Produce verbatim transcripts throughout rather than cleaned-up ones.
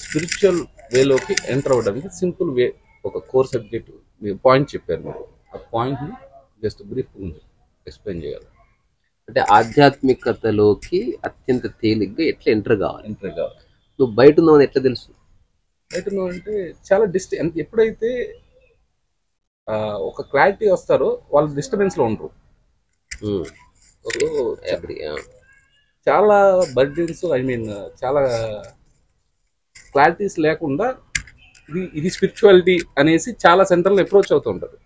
Spiritual వేలోకి enter అవ్వడానికి simple way ఒక కోర్ సబ్జెక్ట్ పాయింట్ చెప్పారు మీరు. ఆ పాయింట్ని జస్ట్ బ్రీఫ్ ఎక్స్ప్లెయిన్ చేయాలి. అంటే ఆధ్యాత్మికతలోకి అత్యంత తేలిగ్గా ఎట్లా ఎంటర్ కావాలి ఎంటర్ కావాలి నువ్వు బయట ఉన్నావు ఎట్లా తెలుసు? బయట ఉన్నావు అంటే చాలా డిస్ట్ ఎప్పుడైతే ఒక క్లారిటీ వస్తారో వాళ్ళు డిస్టర్బెన్స్లో ఉండరు. చాలా బర్డెన్స్ ఐ మీన్ చాలా క్లారిటీస్ లేకుండా ఇది ఇది స్పిరిచువాలిటీ అనేసి చాలా సెంటర్లో అప్రోచ్ అవుతూ ఉంటారు.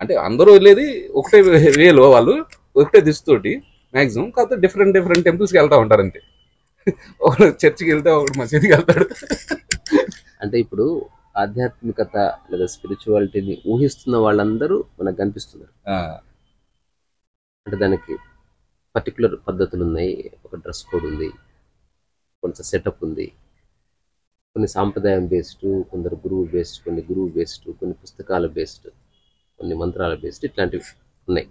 అంటే అందరూ వెళ్ళేది ఒకటే వేలో వాళ్ళు ఒకటే దిశతోటి మ్యాక్సిమం, కాకపోతే డిఫరెంట్ డిఫరెంట్ టెంపుల్స్కి వెళ్తూ ఉంటారు అంతే. ఒకడు చర్చికి వెళ్తే ఒకడు మసీదుకి వెళ్తాడు. అంటే ఇప్పుడు ఆధ్యాత్మికత లేదా స్పిరిచువాలిటీని ఊహిస్తున్న వాళ్ళందరూ మనకు కనిపిస్తున్నారు. అంటే దానికి పర్టికులర్ పద్ధతులు ఉన్నాయి, ఒక డ్రెస్ కోడ్ ఉంది, కొంచెం సెటప్ ఉంది, కొన్ని సాంప్రదాయం బేస్డ్, కొందరు గురువు బేస్డ్, కొన్ని గురువు బేస్డ్, కొన్ని పుస్తకాల బేస్డ్, కొన్ని మంత్రాల బేస్డ్, ఇట్లాంటివి ఉన్నాయి.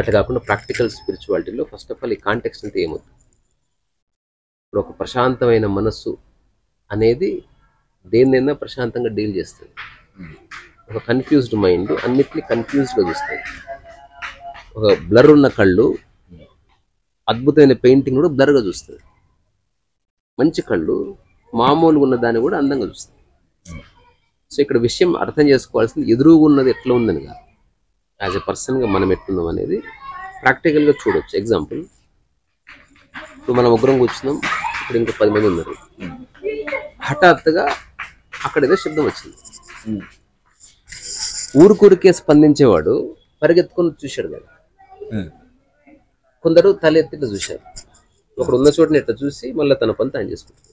అట్లా కాకుండా ప్రాక్టికల్ స్పిరిచువాలిటీలో ఫస్ట్ ఆఫ్ ఆల్ ఈ కాంటెక్స్ట్ అంటే ఏమవుతుంది? ఇప్పుడు ఒక ప్రశాంతమైన మనస్సు అనేది దేన్నైనా ప్రశాంతంగా డీల్ చేస్తుంది. ఒక కన్ఫ్యూజ్డ్ మైండ్ అన్నిటినీ కన్ఫ్యూజ్డ్గా చూస్తుంది. ఒక బ్లర్ ఉన్న కళ్ళు అద్భుతమైన పెయింటింగ్ కూడా బ్లర్గా చూస్తుంది. మంచి కళ్ళు మామూలుగా ఉన్నదాన్ని కూడా అందంగా చూస్తుంది. సో ఇక్కడ విషయం అర్థం చేసుకోవాల్సింది ఎదురుగా ఉన్నది ఎట్లా ఉందని కాదు, యాజ్ ఎ పర్సన్గా మనం ఎట్లున్నాం అనేది ప్రాక్టికల్గా చూడవచ్చు. ఎగ్జాంపుల్, ఇప్పుడు మనం ఉగ్రం కూర్చున్నాం, ఇప్పుడు ఇంకా పది మంది ఉన్నారు, హఠాత్తుగా అక్కడ ఏదో శబ్దం వచ్చింది. ఊరుకూరికే స్పందించేవాడు పరిగెత్తుకొని చూశాడు కదా, కొందరు తల ఎత్తిట్టు చూశారు, ఒకడు ఉన్న చోటని ఎట్లా చూసి మళ్ళీ తన పని తాను చేసుకుంటాడు.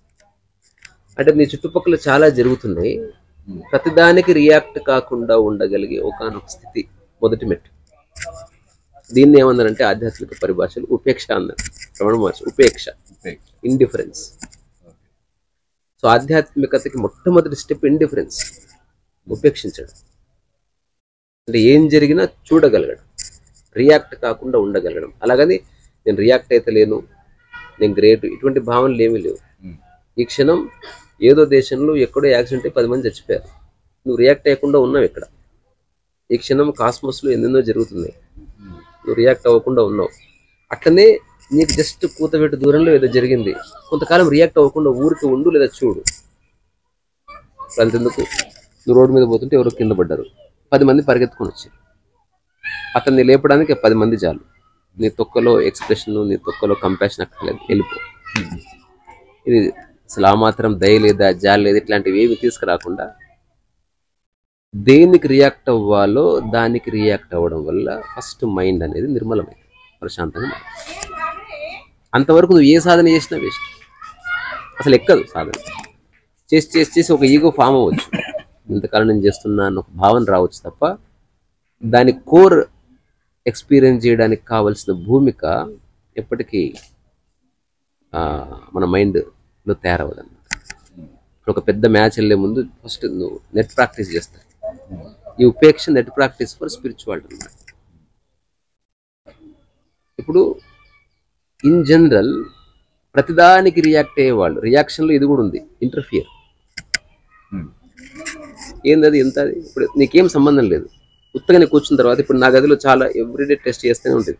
అంటే మీ చుట్టుపక్కల చాలా జరుగుతున్నాయి, ప్రతిదానికి రియాక్ట్ కాకుండా ఉండగలిగే ఒకనొక స్థితి మొదటి మెట్టు. దీన్ని ఏమన్నారంటే ఆధ్యాత్మిక పరిభాషలు ఉపేక్ష అన్నారు, రమణ మహర్షి. ఉపేక్ష, ఇండిఫరెన్స్. సో ఆధ్యాత్మికతకి మొట్టమొదటి స్టెప్ ఇండిఫరెన్స్, ఉపేక్షించడం. అంటే ఏం జరిగినా చూడగలగడం, రియాక్ట్ కాకుండా ఉండగలగడం. అలాగని నేను రియాక్ట్ అయితే లేను, నేను గ్రేట్, ఇటువంటి భావనలు ఏమీ లేవు. ఈ క్షణం ఏదో దేశంలో ఎక్కడో యాక్సిడెంట్ అయ్యి పది మంది చచ్చిపోయారు, నువ్వు రియాక్ట్ అయ్యకుండా ఉన్నావు. ఇక్కడ ఈ క్షణం కాస్మోస్లో ఎన్నెన్నో జరుగుతున్నాయి, నువ్వు రియాక్ట్ అవ్వకుండా ఉన్నావు. అట్లనే నీకు జస్ట్ కూతవేట దూరంలో ఏదో జరిగింది, కొంతకాలం రియాక్ట్ అవ్వకుండా ఊరికి ఉండు లేదా చూడు. అంతెందుకు, నువ్వు రోడ్డు మీద పోతుంటే ఎవరో కింద పడ్డారు, పది మంది పరిగెత్తుకొని వచ్చారు, అతన్ని లేపడానికి పది మంది చాలు. నీ తొక్కలో ఎక్స్ప్రెషన్, నీ తొక్కలో కంపాషన్ అక్కర్లేదు, వెళ్ళిపో. ఇది అసలు ఆ మాత్రం దయ లేదా జాలి లేదా ఇట్లాంటివి ఏమి తీసుకురాకుండా దేనికి రియాక్ట్ అవ్వాలో దానికి రియాక్ట్ అవ్వడం వల్ల ఫస్ట్ మైండ్ అనేది నిర్మలమైంది, ప్రశాంతంగా. అంతవరకు నువ్వు ఏ సాధన చేసినా వేస్ట్, అసలు ఎక్కదు సాధన. చేసి చేసి చేసి ఒక ఈగో ఫామ్ అవ్వచ్చు, ఇంతకాలం నేను చేస్తున్నా అని ఒక భావన రావచ్చు తప్ప దాని కోర్ ఎక్స్పీరియన్స్ చేయడానికి కావలసిన భూమిక ఎప్పటికీ మన మైండ్లో తయారవ్వదన్నమాట. ఇప్పుడు ఒక పెద్ద మ్యాచ్ వెళ్ళే ముందు ఫస్ట్ నువ్వు నెట్ ప్రాక్టీస్ చేస్తావు. ఈ ఉపేక్ష నెట్ ప్రాక్టీస్ ఫర్ స్పిరిచువాలిటీ. ఇప్పుడు ఇన్ జనరల్ ప్రతిదానికి రియాక్ట్ అయ్యేవాళ్ళు, రియాక్షన్లో ఇది కూడా ఉంది, ఇంటర్ఫియర్. ఏంది అది? ఎంత అది? ఇప్పుడు నీకేం సంబంధం లేదు, ఉత్తగానే కూర్చున్న తర్వాత. ఇప్పుడు నా గదిలో చాలా ఎవ్రీడే టెస్ట్ చేస్తూనే ఉంటుంది.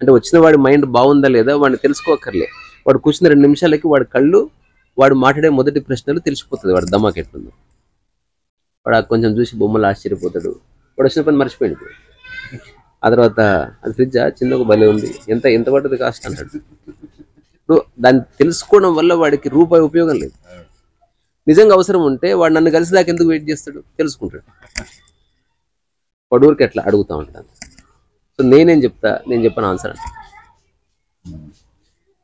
అంటే వచ్చిన వాడి మైండ్ బాగుందా లేదా వాడిని తెలుసుకోకర్లే, వాడు కూర్చున్న రెండు నిమిషాలకి వాడి కళ్ళు వాడు మాట్లాడే మొదటి ప్రశ్నలు తెలిసిపోతుంది, వాడు దమాకి ఎట్లుందో. వాడు కొంచెం చూసి బొమ్మలు ఆశ్చర్యపోతాడు, వాడు వచ్చిన పని మర్చిపోయింది. ఆ తర్వాత అది ఫ్రిడ్జా, చిన్నగా భలే ఉంది, ఎంత ఎంత పడ్డది కాస్ట్ అంటాడు. ఇప్పుడు దాన్ని తెలుసుకోవడం వల్ల వాడికి రూపాయి ఉపయోగం లేదు. నిజంగా అవసరం ఉంటే వాడు నన్ను కలిసి దాకా ఎందుకు వెయిట్ చేస్తాడు, తెలుసుకుంటాడు. వాడు ఊరికి ఎట్లా అడుగుతూ ఉంటాను. సో నేనేం చెప్తా, నేను చెప్పాను ఆన్సర్ అంట.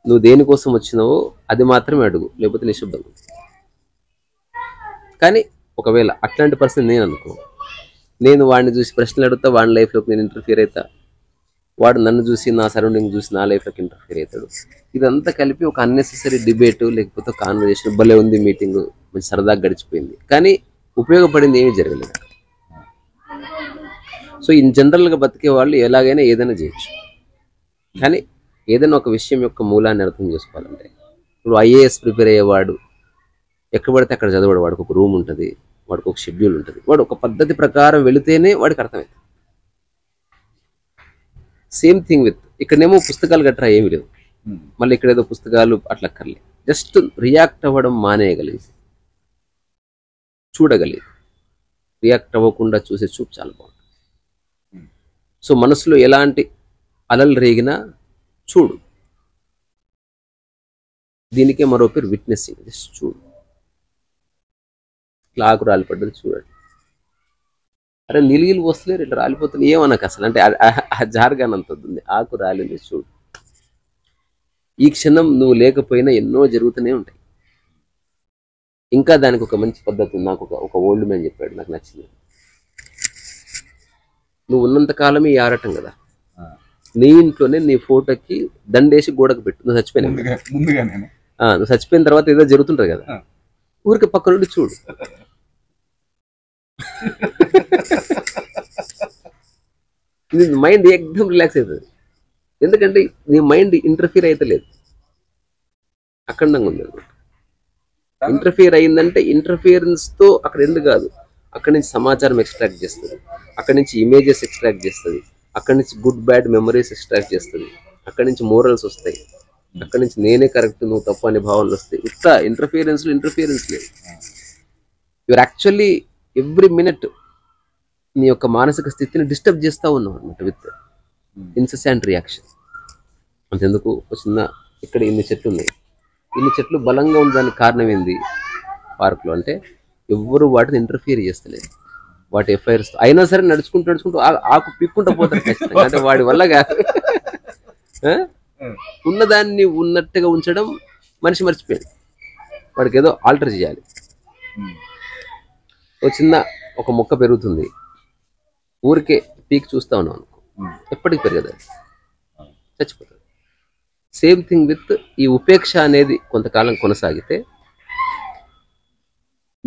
నువ్వు దేనికోసం వచ్చినావో అది మాత్రమే అడుగు, లేకపోతే నిశ్శబ్దం. కానీ ఒకవేళ అట్లాంటి పర్సన్ నేను అనుకో, నేను వాడిని చూసి ప్రశ్నలు అడుగుతా, వాడి లైఫ్లోకి నేను ఇంటర్ఫియర్ అవుతా, వాడు నన్ను చూసి నా సరౌండింగ్ చూసి నా లైఫ్లోకి ఇంటర్ఫియర్ అవుతాడు. ఇదంతా కలిపి ఒక అన్నెసెసరీ డిబేటు, లేకపోతే కాన్వర్జేషన్. భలే ఉంది మీటింగ్, మంచి సరదాగా గడిచిపోయింది, కానీ ఉపయోగపడింది ఏమీ జరగలేదు. సో ఇన్ జనరల్గా బతికే వాళ్ళు ఎలాగైనా ఏదైనా చేయొచ్చు, కానీ ఏదైనా ఒక విషయం యొక్క మూలాన్ని అర్థం చేసుకోవాలంటే. ఇప్పుడు ఐఏఎస్ ప్రిపేర్ అయ్యేవాడు ఎక్కబడితే అక్కడ చదవడు, వాడికి ఒక రూమ్ ఉంటుంది, వాడికి ఒక షెడ్యూల్ ఉంటుంది, వాడు ఒక పద్ధతి ప్రకారం వెళితేనే వాడికి అర్థమైంది. సేమ్ థింగ్ విత్ ఇక్కడనేమో పుస్తకాలు గట్రా ఏమి లేవు, మళ్ళీ ఇక్కడేదో పుస్తకాలు అట్లా అక్కర్లేదు, జస్ట్ రియాక్ట్ అవ్వడం మానేయగలిగింది, చూడగలిగింది, రియాక్ట్ అవ్వకుండా చూసే చూపు చాలా బాగుంటుంది. సో మనసులో ఎలాంటి అలలు రేగినా చూడు, దీనికే మరో పేరు విట్నెస్సింగ్, జస్ట్ చూడు. లాకు రాలిపడ్డది చూడండి, అరే నీళ్ళు వస్తలేరు ఇట్లా రాలిపోతున్నాయి ఏమనకు అసలు, అంటే ఆ జార్గాన్ అంత ఉంది, ఆకు రాలింది చూడు. ఈ క్షణం నువ్వు లేకపోయినా ఎన్నో జరుగుతూనే ఉంటాయి. ఇంకా దానికి ఒక మంచి పద్ధతి నాకు ఒక ఓల్డ్ మ్యాన్ చెప్పాడు, నాకు నచ్చింది. నువ్వు ఉన్నంతకాలం ఈ ఆరాటం కదా, నీ ఇంట్లోనే నీ ఫోటోకి దండేసి గోడకు పెట్టు, నువ్వు చచ్చిపోయినా నువ్వు చచ్చిపోయిన తర్వాత ఏదో జరుగుతుంటారు కదా, ఊరికి పక్క నుండి చూడు. ఇది మైండ్ ఎక్దమ్ రిలాక్స్ అవుతుంది, ఎందుకంటే నీ మైండ్ ఇంటర్ఫీర్ అవుతలేదు, అఖండంగా ఉంది అనమాట. ఇంటర్ఫీర్ అయిందంటే ఇంటర్ఫియరెన్స్తో అక్కడ ఎందు కాదు, అక్కడి నుంచి సమాచారం ఎక్స్ట్రాక్ట్ చేస్తుంది, అక్కడి నుంచి ఇమేజెస్ ఎక్స్ట్రాక్ట్ చేస్తుంది, అక్కడి నుంచి గుడ్ బ్యాడ్ మెమరీస్ ఎక్స్ట్రాక్ట్ చేస్తుంది, అక్కడి నుంచి మోరల్స్ వస్తాయి, అక్కడి నుంచి నేనే కరెక్ట్ నువ్వు తప్పు అనే భావనలు వస్తాయి. ఇట్లా ఇంటర్ఫియరెన్స్లో ఇంటర్ఫియరెన్స్ లేదు. యువర్ యాక్చువల్లీ ఎవ్రీ మినిట్ నీ యొక్క మానసిక స్థితిని డిస్టర్బ్ చేస్తూ ఉన్నావు అనమాట విత్ ఇన్సెసెంట్ రియాక్షన్. అంతెందుకు చిన్న ఇక్కడ ఇన్ని చెట్లు ఉన్నాయి, ఇన్ని చెట్లు బలంగా ఉండడానికి కారణం ఏంది పార్క్లో అంటే ఎవ్వరూ వాటిని ఇంటర్ఫియర్ చేస్తలేదు, వాటి ఎఫ్ఐఆర్స్ అయినా సరే నడుచుకుంటూ నడుచుకుంటూ ఆకు పిక్కుంటూ పోతారు ఖచ్చితంగా, అంటే వాడి వల్ల కాదు. ఉన్నదాన్ని ఉన్నట్టుగా ఉంచడం మనిషి మర్చిపోయాడు, వాడికి ఏదో ఆల్టర్ చేయాలి. ఒక చిన్న ఒక మొక్క పెరుగుతుంది, ఊరికే పీక్ చూస్తూ ఉన్నాం అనుకో, ఎప్పటికి పెరగదు, చచ్చిపోతుంది. సేమ్ థింగ్ విత్ ఈ ఉపేక్ష అనేది కొంతకాలం కొనసాగితే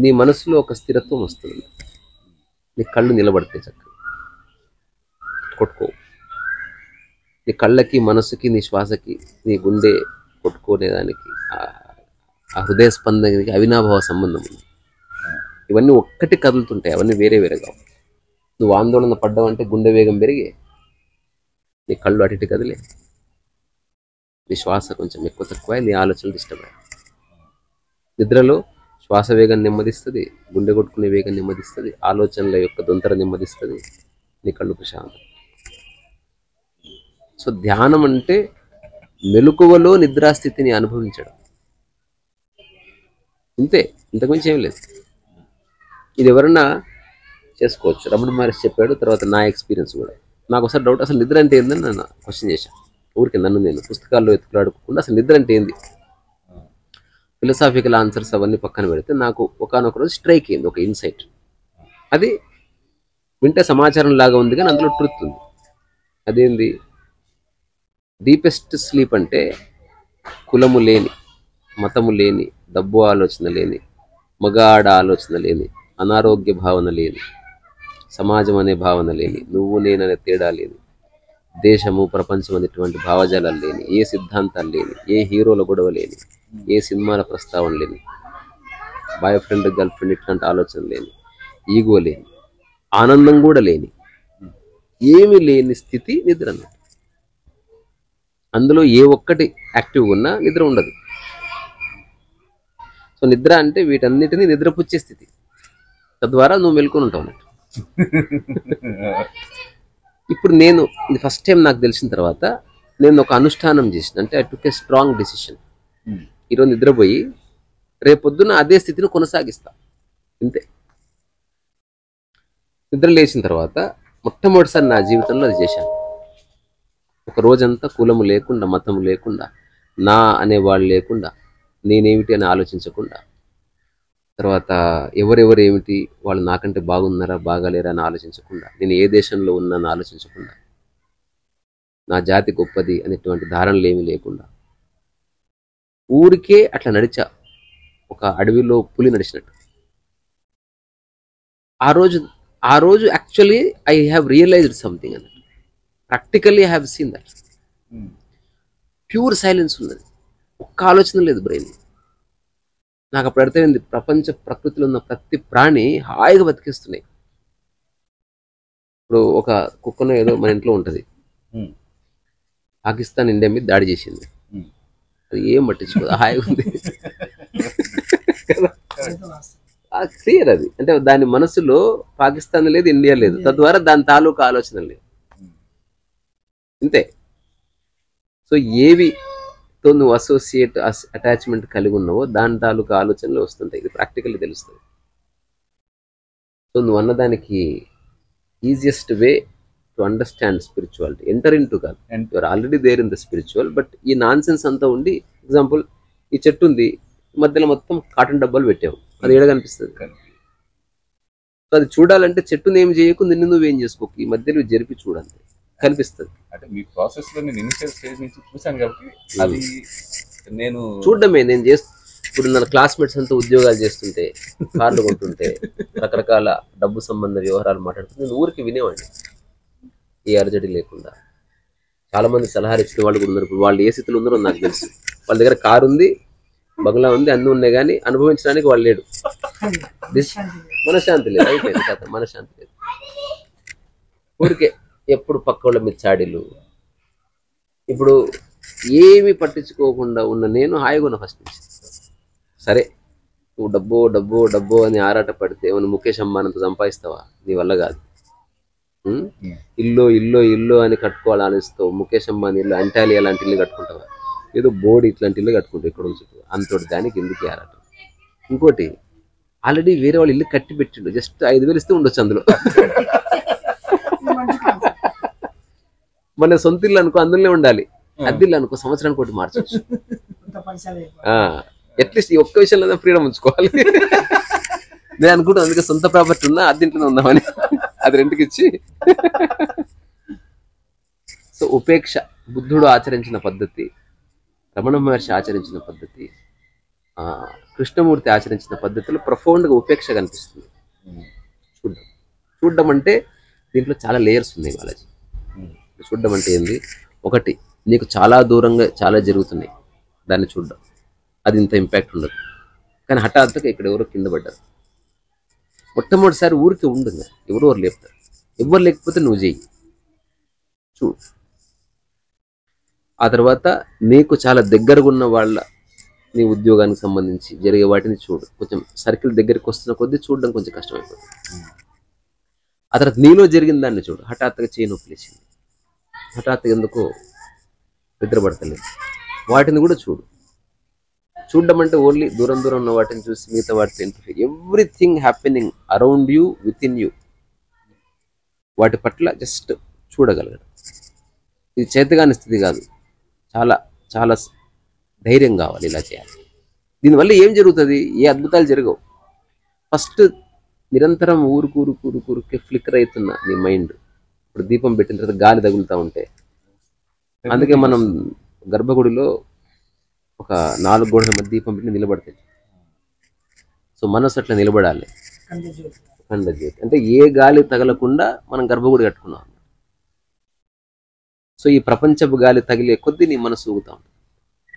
నీ మనసులో ఒక స్థిరత్వం వస్తుంది, నీ కళ్ళు నిలబడతాయి, చక్కగా కొట్టుకో, నీ కళ్ళకి మనసుకి నీ శ్వాసకి నీ గుండె కొట్టుకునేదానికి ఆ హృదయ స్పందనకి అవినాభావ సంబంధం ఉంది. ఇవన్నీ ఒక్కటి కదులుతుంటాయి, అవన్నీ వేరే వేరేగా ఉంటాయి. నువ్వు ఆందోళన పడ్డావంటే గుండె వేగం పెరిగి నీ కళ్ళు అటు ఇటు కదిలే, నీ శ్వాస కొంచెం ఎక్కువ తక్కువ, నీ ఆలోచనలు డిస్టర్బ్ అయ్యాయి. నిద్రలో శ్వాస వేగాన్ని నెమ్మదిస్తుంది, గుండె కొట్టుకునే వేగం నెమ్మదిస్తుంది, ఆలోచనల యొక్క దొంతర నెమ్మదిస్తుంది, నీ కళ్ళు ప్రశాంతం. సో ధ్యానం అంటే మెలకువలో నిద్రాస్థితిని అనుభవించడం, ఇంతే, ఇంతకుమించి ఏం లేదు. ఇది ఎవరన్నా చేసుకోవచ్చు, రమణ మహర్షి చెప్పాడు, తర్వాత నా ఎక్స్పీరియన్స్ కూడా. నాకు ఒకసారి డౌట్, అసలు నిద్ర అంటే ఏందని నన్ను క్వశ్చన్ చేశాను, ఊరికి నన్ను నేను పుస్తకాల్లో ఎత్తుకులాడుకోకుండా అసలు నిద్ర అంటే ఏంది, ఫిలసాఫికల్ ఆన్సర్స్ అవన్నీ పక్కన పెడితే నాకు ఒకనొక రోజు స్ట్రైక్ అయింది ఒక ఇన్సైట్. అది వింటే సమాచారం లాగా ఉంది కానీ అందులో ట్రూత్ ఉంది. అదేంది, డీపెస్ట్ స్లీప్ అంటే కులము లేని, మతము లేని, డబ్బు ఆలోచన లేని, మగాడ ఆలోచన లేని, అనారోగ్య భావన లేని, సమాజం అనే భావన లేని, నువ్వు నేననే తేడా లేని, దేశము ప్రపంచం అనేటువంటి భావజాలాలు లేని, ఏ సిద్ధాంతాలు లేని, ఏ హీరోల గొడవ లేని, ఏ సినిమాల ప్రస్తావన లేని, బాయ్ ఫ్రెండ్ గర్ల్ ఫ్రెండ్ ఇట్లాంటి ఆలోచన లేని, ఈగో లేని, ఆనందం కూడా లేని, ఏమి లేని స్థితి నిద్ర అన్నది. అందులో ఏ ఒక్కటి యాక్టివ్గా ఉన్నా నిద్ర ఉండదు. సో నిద్ర అంటే వీటన్నిటినీ నిద్రపుచ్చే స్థితి, తద్వారా నువ్వు మెలుకొని ఉంటావు అన్నట్టు. ఇప్పుడు నేను ఇది ఫస్ట్ టైం నాకు తెలిసిన తర్వాత నేను ఒక అనుష్ఠానం చేసిన, అంటే I took a strong decision, ఈరోజు నిద్రపోయి రేపొద్దున అదే స్థితిని కొనసాగిస్తా, ఇంతే. నిద్ర లేచిన తర్వాత మొట్టమొదటిసారి నా జీవితంలో అది చేశాను. ఒక రోజంతా కులము లేకుండా, మతం లేకుండా, నా అనేవాళ్ళు లేకుండా, నేనేమిటి అని ఆలోచించకుండా, తర్వాత ఎవరెవరు ఏమిటి, వాళ్ళు నాకంటే బాగున్నారా బాగాలేరా అని ఆలోచించకుండా, నేను ఏ దేశంలో ఉన్నా అని ఆలోచించకుండా, నా జాతి గొప్పది అనేటువంటి ధారణలు ఏమీ లేకుండా, ఊరికే అట్లా నడిచా, ఒక అడవిలో పులి నడిచినట్టు. ఆ రోజు ఆ రోజు actually I have realized something అన్నట్టు, practically I have seen that. Pure silence ఉన్నది, ఒక్క ఆలోచన లేదు బ్రెయిన్, నాకు పెడతేంది ప్రపంచ ప్రకృతిలో ఉన్న ప్రతి ప్రాణి హాయిగా బతికిస్తున్నాయి. ఇప్పుడు ఒక కుక్కను ఏదో మన ఇంట్లో ఉంటుంది, పాకిస్తాన్ ఇండియా మీద దాడి చేసింది, అది ఏం పట్టించుకోదు, హాయిగా ఉంది. క్లియర్ అది అంటే దాని మనసులో పాకిస్తాన్ లేదు, ఇండియా లేదు, తద్వారా దాని తాలూకా ఆలోచన లేదు, అంతే. సో ఏవితో నువ్వు అసోసియేట్ అటాచ్మెంట్ కలిగి ఉన్నావో దాని తాలూకా ఆలోచనలు వస్తుంటాయి, ఇది ప్రాక్టికల్లీ తెలుస్తుంది. సో నువ్వు అన్నదానికి easiest way to understand spirituality, enter into కాదు, you're already there in the spiritual, but ఈ నాన్ సెన్స్ అంతా ఉండి, ఎగ్జాంపుల్ ఈ చెట్టు ఉంది, మధ్యలో మొత్తం కాటన్ డబ్బాలు పెట్టావు, అది ఏడ కనిపిస్తుంది. సో అది చూడాలంటే చెట్టుని ఏం చేయకు, నిన్ను నువ్వేం చేసుకోకు, ఈ మధ్యలో జరిపి చూడాలి, కనిపిస్తుంది. అంటే మీ ప్రాసెస్ లో నేను ఇనిషియల్ స్టేజ్ నుంచి చూశాను కాబట్టి అది నేను చూడడమే. నేను చేస్తూ ఇప్పుడు నా క్లాస్మేట్స్ అంతా ఉద్యోగాలు చేస్తుంటే, కార్లు కొంటుంటే, రకరకాల డబ్బు సంబంధ వ్యవహారాలు మాట్లాడుతుంటే నేను ఊరికి వినేవాడిని, ఏ అర్జడి లేకుండా. చాలా మంది సలహాలు ఇచ్చిన వాళ్ళు కూడా ఉన్నారు, ఇప్పుడు వాళ్ళు ఏ స్థితిలో ఉన్నారో నాకు తెలుసు. వాళ్ళ దగ్గర కారు ఉంది, బంగ్లా ఉంది, అన్నీ ఉన్నాయి, కానీ అనుభవించడానికి వాళ్ళు లేడు, మనశ్శాంతి లేదు, అయిపోయింది కథ, మనశ్శాంతి లేదు. ఊరికే ఎప్పుడు పక్క వాళ్ళ మీద చాడీలు. ఇప్పుడు ఏమి పట్టించుకోకుండా ఉన్న నేను హాయిగా ఉన్న ఫస్ట్ నుంచి. సరే నువ్వు డబ్బో డబ్బో డబ్బో అని ఆరాట పడితే ఏమైనా ముఖేష్ అంబానంత సంపాదిస్తావా, నీ వల్ల కాదు. ఇల్లు ఇల్లు ఇల్లు అని కట్టుకోవాలి ఆలోచిస్తావు, ముఖేష్ అంబానీ ఇల్లు అంటాలి అలాంటి ఇల్లు కట్టుకుంటావా, ఏదో బోర్డు ఇట్లాంటి ఇల్లు కట్టుకుంటావు ఇక్కడ ఉంచుకో, అంతటి దానికి ఎందుకు ఆరాటం. ఇంకోటి ఆల్రెడీ వేరే వాళ్ళు ఇల్లు కట్టి పెట్టిండు, జస్ట్ ఐదు వేలు ఇస్తే ఉండొచ్చు అందులో. మన సొంత ఇల్లు అనుకో అందులోనే ఉండాలి, అద్దిల్లు అనుకో సంవత్సరానికి ఒకటి మార్చవచ్చు. అట్లీస్ట్ ఈ ఒక్క విషయంలో ఫ్రీడమ్ ఉంచుకోవాలి నేను అనుకుంటాను. అందుకే సొంత ప్రాపర్టీ ఉన్నా అద్దింట్లోనే ఉందామని, అది రెంట్కి ఇచ్చి. సో ఉపేక్ష బుద్ధుడు ఆచరించిన పద్ధతి, రమణ మహర్షి ఆచరించిన పద్ధతి, కృష్ణమూర్తి ఆచరించిన పద్ధతిలో ప్రొఫౌండ్గా ఉపేక్ష కనిపిస్తుంది. చూడ్డం చూడ్డం అంటే దీంట్లో చాలా లేయర్స్ ఉన్నాయి వాళ్ళకి. చూడ్డం అంటే ఏంది, ఒకటి నీకు చాలా దూరంగా చాలా జరుగుతున్నాయి దాన్ని చూడ్డం, అది ఇంత ఇంపాక్ట్ ఉండదు, కానీ హఠాత్తుగా ఇక్కడ ఎవరో కింద పడ్డారు. మొట్టమొదటిసారి ఊరికి ఉండదు, ఎవరో ఎవరు లేపుతారు, ఎవరు లేకపోతే నువ్వు చేయి చూడు. ఆ తర్వాత నీకు చాలా దగ్గరగా ఉన్న వాళ్ళ నీ ఉద్యోగానికి సంబంధించి జరిగే వాటిని చూడు, కొంచెం సర్కిల్ దగ్గరికి వస్తున్న కొద్దీ చూడడం కొంచెం కష్టమైపోతుంది. ఆ తర్వాత నీలో జరిగిన దాన్ని చూడు, హఠాత్తుగా చేయి నొప్పిలేసింది, హఠాత్తుగా ఎందుకో నిద్రపడతలేదు, వాటిని కూడా చూడు. చూడడం అంటే ఓన్లీ దూరం దూరం ఉన్న వాటిని చూసి మిగతా వాటిని interfere, everything happening around you, within you, వాటి పట్ల జస్ట్ చూడగలగడం. ఇది చేతగాని స్థితి కాదు, చాలా చాలా ధైర్యం కావాలి ఇలా చేయాలి. దీనివల్ల ఏం జరుగుతుంది, ఏ అద్భుతాలు జరగవు. ఫస్ట్ నిరంతరం ఊరు కూరు కూరు కూరుకే ఫ్లిక్కర్ అవుతున్న నీ మైండ్, ఇప్పుడు దీపం పెట్టిన తర్వాత గాలి తగులుతూ ఉంటే. అందుకే మనం గర్భగుడిలో ఒక నాలుగు గోడల మధ్య దీపం పెట్టి నిలబడతాయి. సో మనసు అట్లా నిలబడాలి, కంద జ్యోతి అంటే ఏ గాలి తగలకుండా మనం గర్భగుడి కట్టుకున్నాం. సో ఈ ప్రపంచపు గాలి తగిలే కొద్దీ నీ మనసు ఊగుతాం,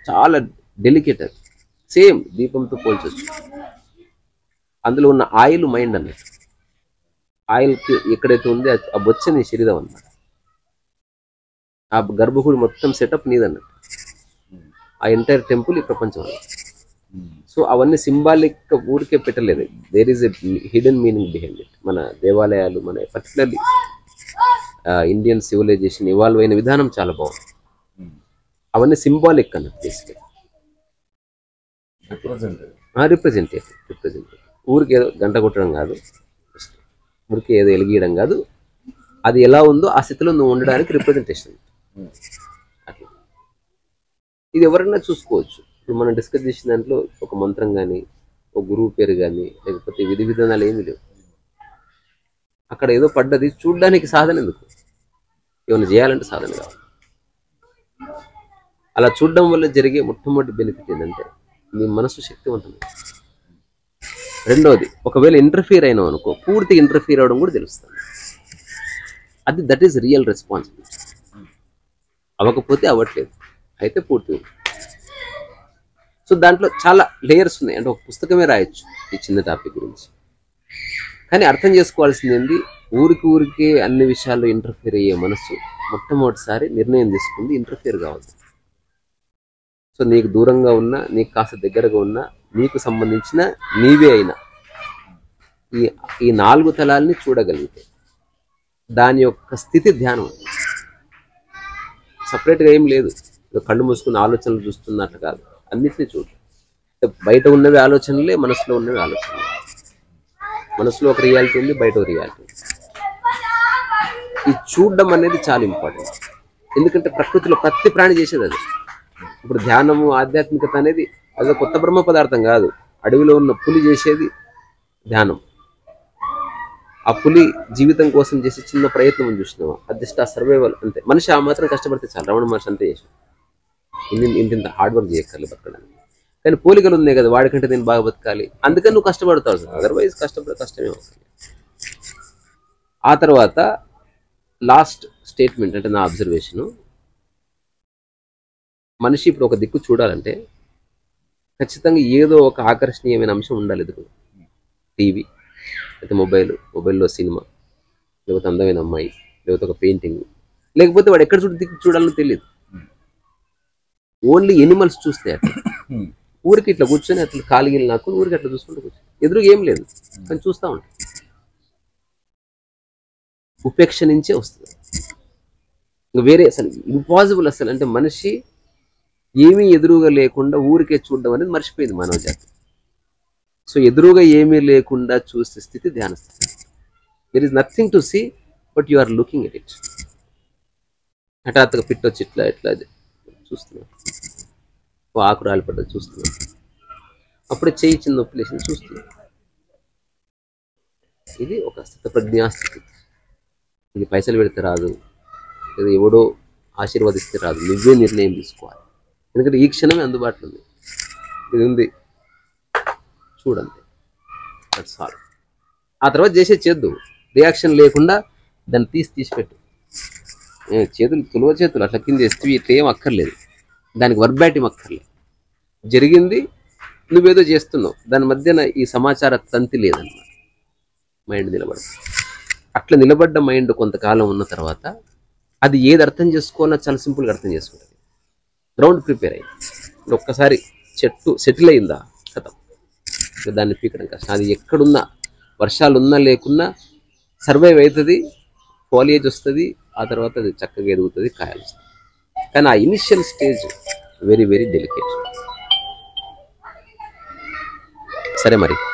చాలా డెలికేట్. సేమ్ దీపంతో పోల్చొచ్చు, అందులో ఉన్న ఆయిల్ మైండ్ అన్నట్టు, ఆయిల్కి ఎక్కడైతే ఉందో ఆ బొచ్చ నీ శరీరం అన్నమాట, ఆ గర్భగుడి మొత్తం సెటప్ నీదన్నట్టు, ఆ ఎంటైర్ టెంపుల్ ఈ ప్రపంచంలో. సో అవన్నీ సింబాలిక్ ఊరికే పెట్టలేదు, there is a hidden meaning behind it. మన దేవాలయాలు, మన పర్టికులర్లీ ఇండియన్ సివిలైజేషన్ ఇవాల్వ్ అయిన విధానం చాలా బాగుంది. అవన్నీ సింబాలిక్ అన్నట్టు, బేసికల్ రిప్రజెంటేటివ్ రిప్రజెంటేటివ్ ఊరికి ఏదో గంట కొట్టడం కాదు, ఊరికి ఏదో ఎలిగియడం కాదు, అది ఎలా ఉందో ఆ స్థితిలో నువ్వు ఉండడానికి రిప్రజెంటేషన్. ఇది ఎవరైనా చూసుకోవచ్చు. ఇప్పుడు మనం డిస్కస్ చేసిన దాంట్లో ఒక మంత్రం కానీ, ఒక గురువు పేరు కానీ, లేకపోతే విధి విధానాలు ఏమీ లేవు. అక్కడ ఏదో పడ్డది చూడ్డానికి సాధన ఎందుకు, ఏమైనా చేయాలంటే సాధన కావాలి. అలా చూడడం వల్ల జరిగే మొట్టమొదటి బెనిఫిట్ ఏంటంటే నీ మనసు శక్తివంతమైంది. రెండవది, ఒకవేళ ఇంటర్ఫీర్ అయినావు అనుకో, పూర్తిగా ఇంటర్ఫీర్ అవడం కూడా తెలుస్తుంది, అది దట్ ఈస్ రియల్ రెస్పాన్సిబిలిటీ. అవ్వకపోతే అవ్వట్లేదు, అయితే పూర్తిగా సో దాంట్లో చాలా లేయర్స్ ఉన్నాయి, అంటే ఒక పుస్తకమే రాయొచ్చు ఈ చిన్న టాపిక్ గురించి. కానీ అర్థం చేసుకోవాల్సింది ఏంది, ఊరికి ఊరికే అన్ని విషయాల్లో ఇంటర్ఫియర్ అయ్యే మనసు మొట్టమొదటిసారి నిర్ణయం తీసుకుంది ఇంటర్ఫియర్ కావద్దు. సో నీకు దూరంగా ఉన్నా, నీకు కాస్త దగ్గరగా ఉన్నా, నీకు సంబంధించిన నీవే అయినా ఈ ఈ నాలుగు తలాల్ని చూడగలిగితే దాని యొక్క స్థితి ధ్యానం. సపరేట్గా ఏం లేదు, కళ్ళు మూసుకున్న ఆలోచనలు చూస్తున్నట్లు కాదు, అన్నిటినీ చూడు. బయట ఉన్నవి ఆలోచనలే, మనసులో ఉన్నవి ఆలోచనలే. మనసులో ఒక రియాలిటీ ఉంది, బయట ఒక రియాలిటీ ఉంది. ఈ చూడడం అనేది చాలా ఇంపార్టెంట్, ఎందుకంటే ప్రకృతిలో ప్రతి ప్రాణి చేసేది అది. ఇప్పుడు ధ్యానము, ఆధ్యాత్మికత అనేది అది కొత్త బ్రహ్మ పదార్థం కాదు. అడవిలో ఉన్న పులి చేసేది ధ్యానం. ఆ పులి జీవితం కోసం చేసే చిన్న ప్రయత్నం చూసినామా, అది జస్ట్ ఆ సర్వైవల్ అంతే. మనిషి ఆ మాత్రం కష్టపడితే చాలా, రమణ మనిషి అంతే చేసాం, ఇంత ఇంత హార్డ్ వర్క్ చేయక్కర్లేదు బతకడానికి. కానీ పోలికలు ఉన్నాయి కదా, వాడికంటే నేను బాగా బతకాలి, అందుకని నువ్వు కష్టపడతావు సార్, అదర్వైజ్ కష్టపడ కష్టమే అవుతుంది. ఆ తర్వాత లాస్ట్ స్టేట్మెంట్ అంటే నా అబ్జర్వేషను, మనిషి ఇప్పుడు ఒక దిక్కు చూడాలంటే ఖచ్చితంగా ఏదో ఒక ఆకర్షణీయమైన అంశం ఉండాలి ఎదురు. టీవీ లేకపోతే మొబైల్, మొబైల్లో సినిమా, లేకపోతే అందమైన అమ్మాయి, లేకపోతే ఒక పెయింటింగ్, లేకపోతే వాడు ఎక్కడ చూడ దిక్కు చూడాలని తెలియదు. ఓన్లీ ఎనిమల్స్ చూస్తే అట్లా ఊరికి ఇట్లా కూర్చొని అట్లా కాలిగిలి నాకు ఊరికి అట్లా చూసుకుంటూ కూర్చొని ఎదురు ఏం లేదు కానీ చూస్తూ ఉంటాం. ఉపేక్ష నుంచే వస్తుంది, ఇంకా వేరే అసలు ఇంపాసిబుల్ అసలు. అంటే మనిషి ఏమీ ఎదురుగా లేకుండా ఊరికే చూడడం అనేది మర్చిపోయింది మానవ జాతి. సో ఎదురుగా ఏమీ లేకుండా చూసే స్థితి ధ్యాన స్థితి. There is nothing to see but you are looking at it. హఠాత్తుగా పిట్ వచ్చి ఇట్లా ఇట్లా చూస్తున్నాం, ఆకురాలు పడ్డది చూస్తున్నాం, అప్పుడే చేయి చిన్న నొప్పి లేచింది చూస్తున్నాం. ఇది ఒక స్థితప్రజ్ఞా స్థితి. ఇది పైసలు పెడితే రాదు, లేదా ఎవడో ఆశీర్వాదిస్తే రాదు, నువ్వే నిర్ణయం తీసుకోవాలి. ఎందుకంటే ఈ క్షణమే అందుబాటులో ఉంది, ఇది ఉంది చూడండి, దట్స్ ఆల్. ఆ తర్వాత చేసే చేద్దు, రియాక్షన్ లేకుండా దాన్ని తీసి తీసిపెట్టు. చేతులు తులవ చేతులు అట్లా కింద చేస్తే ఇట్లా ఏం అక్కర్లేదు, దానికి వర్బాటిం అక్కర్లేదు. జరిగింది నువ్వేదో చేస్తున్నావు, దాని మధ్యన ఈ సమాచార తంతి లేదన్నమాట. మైండ్ నిలబడ అట్లా నిలబడ్డ మైండ్ కొంతకాలం ఉన్న తర్వాత అది ఏది అర్థం చేసుకోవాలో చాలా సింపుల్గా అర్థం చేసుకుంటుంది. గ్రౌండ్ ప్రిపేర్ అయింది, ఒక్కసారి చెట్టు సెటిల్ అయిందా కథం, దాన్ని పీకడం కష్టం. అది ఎక్కడున్నా, వర్షాలు ఉన్నా లేకున్నా సర్వైవ్ అవుతుంది, ఫాలియేజ్ వస్తుంది, ఆ తర్వాత అది చక్కగా ఎదుగుతుంది, కాయలు వస్తుంది. కానీ ఆ initial stage very very delicate. సరే మరి.